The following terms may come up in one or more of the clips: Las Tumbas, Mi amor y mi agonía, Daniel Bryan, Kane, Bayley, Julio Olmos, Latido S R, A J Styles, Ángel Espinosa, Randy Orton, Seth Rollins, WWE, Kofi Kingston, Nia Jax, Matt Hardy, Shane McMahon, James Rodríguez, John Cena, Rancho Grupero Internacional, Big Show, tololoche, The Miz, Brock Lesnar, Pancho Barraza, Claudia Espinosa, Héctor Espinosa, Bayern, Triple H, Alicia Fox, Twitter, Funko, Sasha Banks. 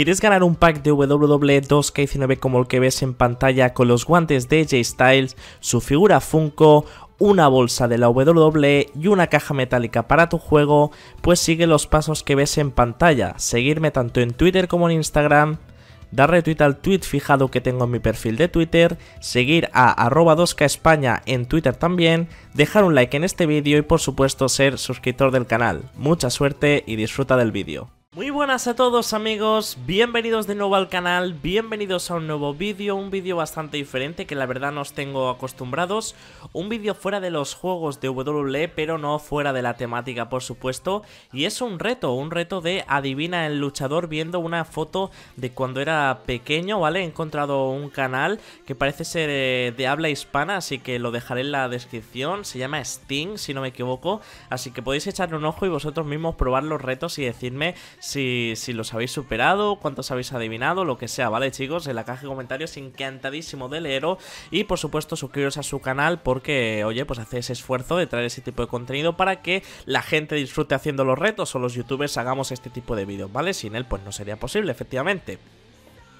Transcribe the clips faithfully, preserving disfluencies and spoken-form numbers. ¿Quieres ganar un pack de W W E dos K diecinueve como el que ves en pantalla con los guantes de A J Styles, su figura Funko, una bolsa de la W W E y una caja metálica para tu juego? Pues sigue los pasos que ves en pantalla, seguirme tanto en Twitter como en Instagram, dar retweet al tweet fijado que tengo en mi perfil de Twitter, seguir a arroba dos K España en Twitter también, dejar un like en este vídeo y por supuesto ser suscriptor del canal. Mucha suerte y disfruta del vídeo. Muy buenas a todos amigos, bienvenidos de nuevo al canal, bienvenidos a un nuevo vídeo, un vídeo bastante diferente que la verdad no os tengo acostumbrados, un vídeo fuera de los juegos de W W E pero no fuera de la temática por supuesto, y es un reto, un reto de adivina el luchador viendo una foto de cuando era pequeño, ¿vale? He encontrado un canal que parece ser eh, de habla hispana, así que lo dejaré en la descripción, se llama Sting si no me equivoco, así que podéis echarle un ojo y vosotros mismos probar los retos y decirme Si, si los habéis superado, cuántos habéis adivinado, lo que sea, ¿vale chicos? En la caja de comentarios, encantadísimo de leeros. Y por supuesto suscribiros a su canal porque, oye, pues hace ese esfuerzo de traer ese tipo de contenido para que la gente disfrute haciendo los retos o los youtubers hagamos este tipo de vídeos, ¿vale? Sin él pues no sería posible, efectivamente.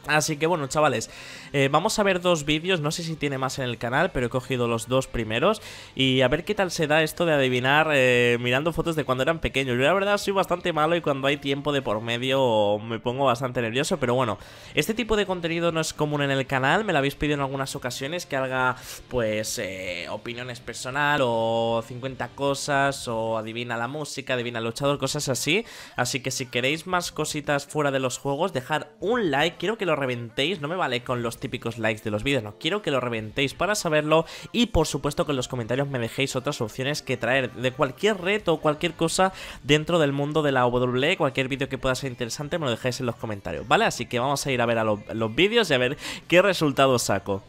Así que bueno chavales, eh, vamos a ver dos vídeos, no sé si tiene más en el canal, pero he cogido los dos primeros y a ver qué tal se da esto de adivinar eh, mirando fotos de cuando eran pequeños. Yo la verdad soy bastante malo y cuando hay tiempo de por medio me pongo bastante nervioso, pero bueno, este tipo de contenido no es común en el canal, me lo habéis pedido en algunas ocasiones que haga pues eh, opiniones personal o cincuenta cosas o adivina la música, adivina el luchador, cosas así, así que si queréis más cositas fuera de los juegos, dejad un like, quiero que lo reventéis, no me vale con los típicos likes de los vídeos, no, quiero que lo reventéis para saberlo y por supuesto que en los comentarios me dejéis otras opciones que traer de cualquier reto o cualquier cosa dentro del mundo de la W W E, cualquier vídeo que pueda ser interesante me lo dejáis en los comentarios, ¿vale? Así que vamos a ir a ver a los, los vídeos y a ver qué resultado saco.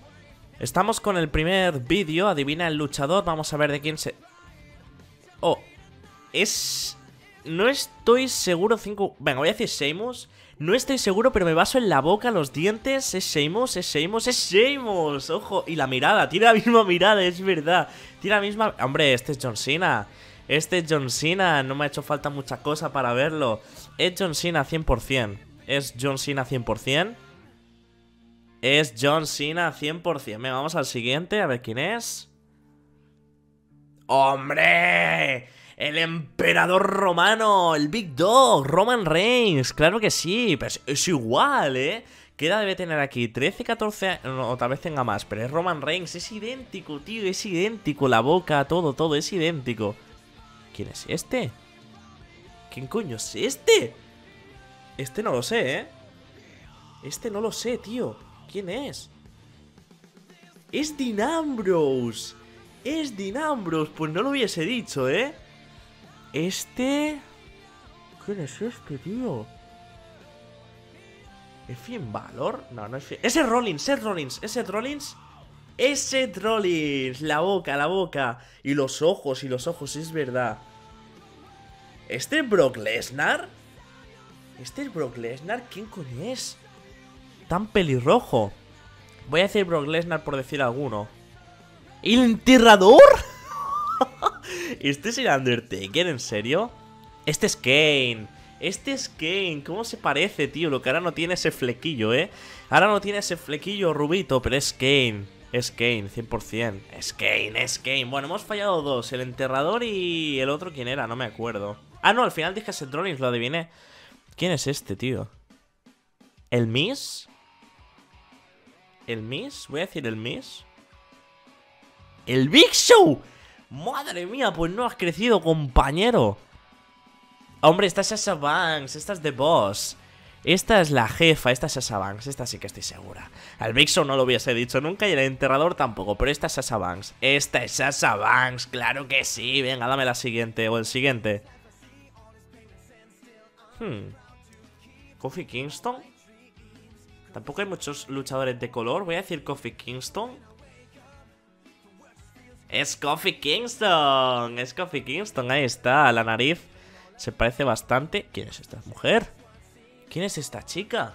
Estamos con el primer vídeo, adivina el luchador, vamos a ver de quién se... Oh, es... No estoy seguro, cinco... Venga, voy a decir Sheamus. No estoy seguro, pero me baso en la boca, los dientes. Es Sheamus, es Sheamus, es Sheamus. Ojo, y la mirada, tiene la misma mirada, es verdad. Tiene la misma... Hombre, este es John Cena. Este es John Cena, no me ha hecho falta mucha cosa para verlo. Es John Cena cien por cien. Es John Cena cien por cien. Es John Cena cien por cien. Venga, vamos al siguiente, a ver quién es. ¡Hombre! El emperador romano, el Big Dog, Roman Reigns, claro que sí, pero es, es igual, ¿eh? ¿Qué edad debe tener aquí? trece, catorce, no, tal vez tenga más, pero es Roman Reigns, es idéntico, tío, es idéntico, la boca, todo, todo, es idéntico. ¿Quién es este? ¿Quién coño es este? Este no lo sé, ¿eh? Este no lo sé, tío, ¿quién es? Es Dean Ambrose, es Dean Ambrose, pues no lo hubiese dicho, ¿eh? Este... ¿Quién es este, tío? ¿Es Finn Bálor? No, no es Finn... ¡Es Seth Rollins! ¡Es Seth Rollins! ¡Es Seth Rollins! ¡Es Seth Rollins! La boca, la boca. Y los ojos, y los ojos, es verdad. ¿Este es Brock Lesnar? ¿Este es Brock Lesnar? ¿Quién coño es? Tan pelirrojo. Voy a decir Brock Lesnar por decir alguno. ¿El enterrador? ¿Este es el Undertaker? ¿En serio? Este es Kane. Este es Kane. ¿Cómo se parece, tío? Lo que ahora no tiene ese flequillo, ¿eh? Ahora no tiene ese flequillo rubito, pero es Kane. Es Kane, cien por cien. Es Kane, es Kane. Bueno, hemos fallado dos. El enterrador y el otro, ¿quién era? No me acuerdo. Ah, no, al final dije Seth Rollins, lo adiviné. ¿Quién es este, tío? ¿El Miz? ¿El Miz? Voy a decir el Miz. ¡El Big Show! ¡Madre mía! Pues no has crecido, compañero. Hombre, esta es Sasha Banks. Esta es The Boss. Esta es la jefa. Esta es Sasha Banks. Esta sí que estoy segura. Al Big Show no lo hubiese dicho nunca y al enterrador tampoco. Pero esta es Sasha Banks. Esta es Sasha Banks. ¡Claro que sí! Venga, dame la siguiente o el siguiente. Hmm. ¿Kofi Kingston? Tampoco hay muchos luchadores de color. Voy a decir Kofi Kingston. ¡Es Kofi Kingston! ¡Es Kofi Kingston! Ahí está, la nariz se parece bastante. ¿Quién es esta mujer? ¿Quién es esta chica?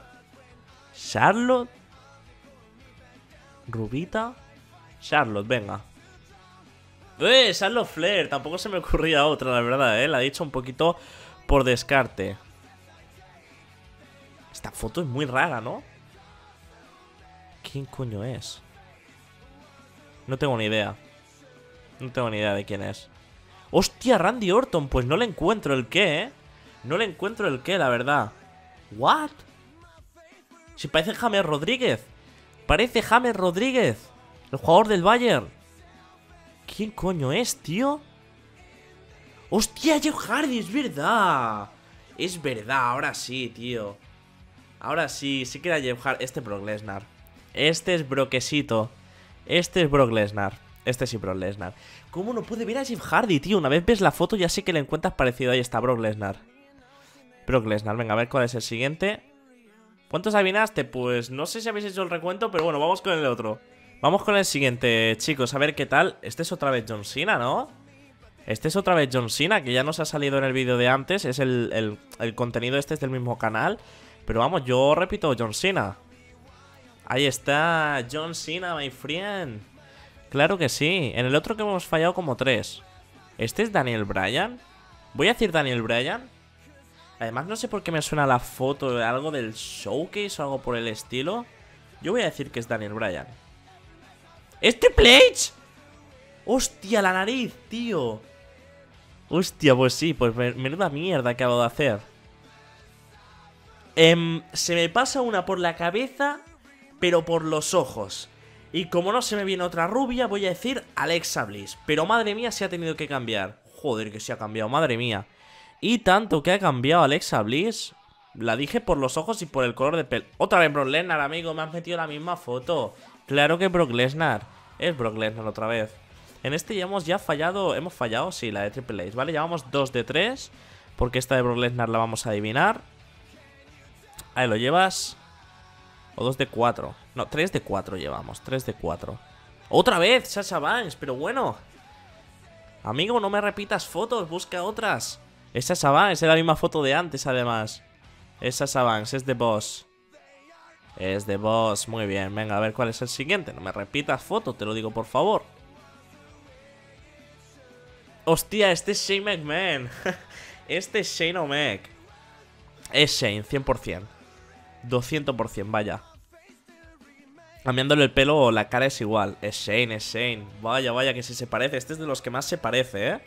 ¿Charlotte? ¿Rubita? Charlotte, venga. ¡Eh! Charlotte Flair, tampoco se me ocurría otra, la verdad, eh. La he dicho un poquito por descarte. Esta foto es muy rara, ¿no? ¿Quién coño es? No tengo ni idea. No tengo ni idea de quién es. ¡Hostia, Randy Orton! Pues no le encuentro el qué, ¿eh? No le encuentro el qué, la verdad. ¿What? Si parece James Rodríguez. Parece James Rodríguez, el jugador del Bayern. ¿Quién coño es, tío? ¡Hostia, Jeff Hardy! ¡Es verdad! Es verdad, ahora sí, tío. Ahora sí, sí que era Jeff Hardy. Este es Brock Lesnar. Este es Broquecito. Este es Brock Lesnar. Este sí, Brock Lesnar. ¿Cómo no puede ver a Jeff Hardy, tío? Una vez ves la foto ya sé que le encuentras parecido. Ahí está, Brock Lesnar. Brock Lesnar, venga, a ver cuál es el siguiente. ¿Cuántos adivinaste? Pues no sé si habéis hecho el recuento, pero bueno, vamos con el otro. Vamos con el siguiente, chicos, a ver qué tal. Este es otra vez John Cena, ¿no? Este es otra vez John Cena, que ya nos ha salido en el vídeo de antes. Es el, el, el contenido este, es del mismo canal. Pero vamos, yo repito, John Cena. Ahí está, John Cena, my friend. Claro que sí. En el otro que hemos fallado como tres. Este es Daniel Bryan. Voy a decir Daniel Bryan. Además no sé por qué me suena la foto de algo del showcase o algo por el estilo. Yo voy a decir que es Daniel Bryan. ¡Es Triple H! ¡Hostia, la nariz, tío! Hostia, pues sí, pues menuda mierda acabo de hacer. Eh, se me pasa una por la cabeza, pero por los ojos. Y como no se me viene otra rubia, voy a decir Alexa Bliss. Pero madre mía, se ha tenido que cambiar. Joder, que se ha cambiado, madre mía. Y tanto que ha cambiado Alexa Bliss. La dije por los ojos y por el color de pelo. Otra vez Brock Lesnar, amigo, me has metido la misma foto. Claro que Brock Lesnar. Es Brock Lesnar otra vez. En este ya hemos ya fallado. Hemos fallado, sí, la de Triple H, ¿vale? Llevamos dos de tres. Porque esta de Brock Lesnar la vamos a adivinar. Ahí lo llevas. O dos de cuatro. No, tres de cuatro llevamos. tres de cuatro. Otra vez, Sasha Banks, pero bueno. Amigo, no me repitas fotos, busca otras. Es Sasha Banks, es la misma foto de antes además. Es Sasha Banks, es The Boss. Es The Boss, muy bien. Venga, a ver cuál es el siguiente. No me repitas foto, te lo digo por favor. Hostia, este es Shane McMahon. Este es Shane O'Mac. Es Shane, cien por cien. doscientos por ciento, vaya. Cambiándole el pelo, la cara es igual. Es Shane, es Shane. Vaya, vaya, que si se parece. Este es de los que más se parece, ¿eh?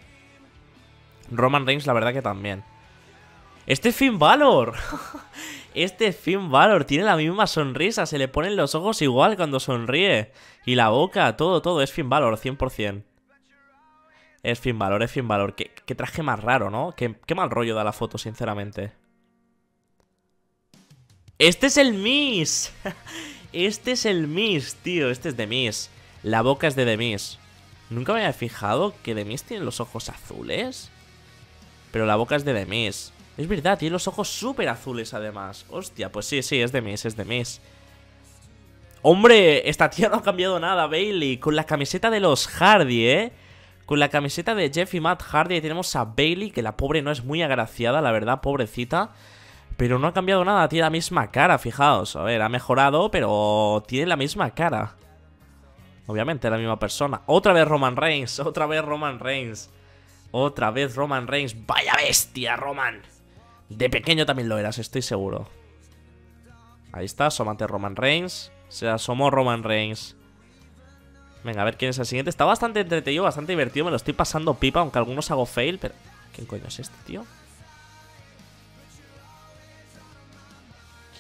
Roman Reigns, la verdad que también. Este es Finn Bálor. Este es Finn Bálor. Tiene la misma sonrisa. Se le ponen los ojos igual cuando sonríe. Y la boca, todo, todo. Es Finn Bálor, cien por cien. Es Finn Bálor, es Finn Bálor. Qué, qué traje más raro, ¿no? Qué, qué mal rollo da la foto, sinceramente. Este es el Miz. Este es el Miz, tío. Este es The Miz. La boca es de The Miz. Nunca me había fijado que The Miz tiene los ojos azules. Pero la boca es de The Miz. Es verdad, tiene los ojos súper azules además. Hostia, pues sí, sí, es The Miz, es The Miz. Hombre, esta tía no ha cambiado nada, Bayley. Con la camiseta de los Hardy, ¿eh? Con la camiseta de Jeff y Matt Hardy. Ahí tenemos a Bayley, que la pobre no es muy agraciada, la verdad, pobrecita. Pero no ha cambiado nada, tiene la misma cara, fijaos. A ver, ha mejorado, pero tiene la misma cara. Obviamente, la misma persona. Otra vez Roman Reigns, otra vez Roman Reigns. Otra vez Roman Reigns. Vaya bestia, Roman. De pequeño también lo eras, estoy seguro. Ahí está, asómate Roman Reigns. Se asomó Roman Reigns. Venga, a ver quién es el siguiente. Está bastante entretenido, bastante divertido. Me lo estoy pasando pipa, aunque algunos hago fail. Pero ¿quién coño es este, tío?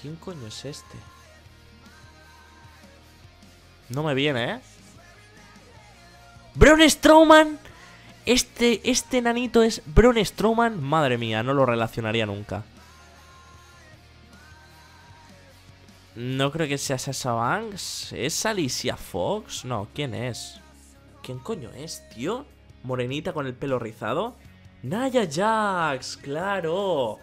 ¿Quién coño es este? No me viene, ¿eh? ¡Braun Strowman! Este, este nanito es Braun Strowman. Madre mía, no lo relacionaría nunca. No creo que sea Sasha Banks. ¿Es Alicia Fox? No, ¿quién es? ¿Quién coño es, tío? Morenita con el pelo rizado. ¡Nia Jax! ¡Claro!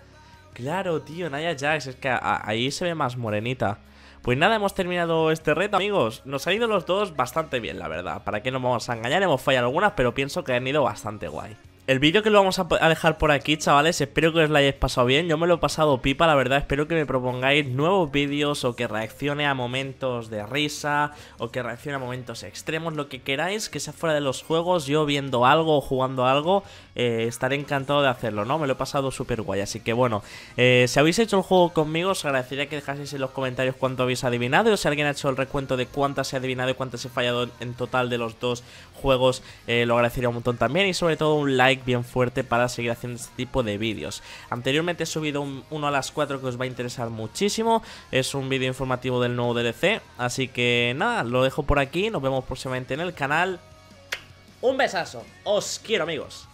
Claro, tío, Nia Jax. Es que a, a, ahí se ve más morenita. Pues nada, hemos terminado este reto, amigos. Nos han ido los dos bastante bien, la verdad. Para qué nos vamos a engañar, hemos fallado algunas, pero pienso que han ido bastante guay. El vídeo que lo vamos a dejar por aquí, chavales, espero que os lo hayáis pasado bien, yo me lo he pasado pipa, la verdad, espero que me propongáis nuevos vídeos o que reaccione a momentos de risa o que reaccione a momentos extremos, lo que queráis, que sea fuera de los juegos, yo viendo algo o jugando algo, eh, estaré encantado de hacerlo, ¿no? Me lo he pasado súper guay, así que bueno, eh, si habéis hecho el juego conmigo os agradecería que dejaseis en los comentarios cuánto habéis adivinado o si alguien ha hecho el recuento de cuántas he adivinado y cuántas he fallado en total de los dos juegos, eh, lo agradecería un montón también y sobre todo un like bien fuerte para seguir haciendo este tipo de vídeos. Anteriormente he subido un, uno a las cuatro que os va a interesar muchísimo, es un vídeo informativo del nuevo D L C, así que nada, lo dejo por aquí, nos vemos próximamente en el canal. Un besazo, os quiero amigos.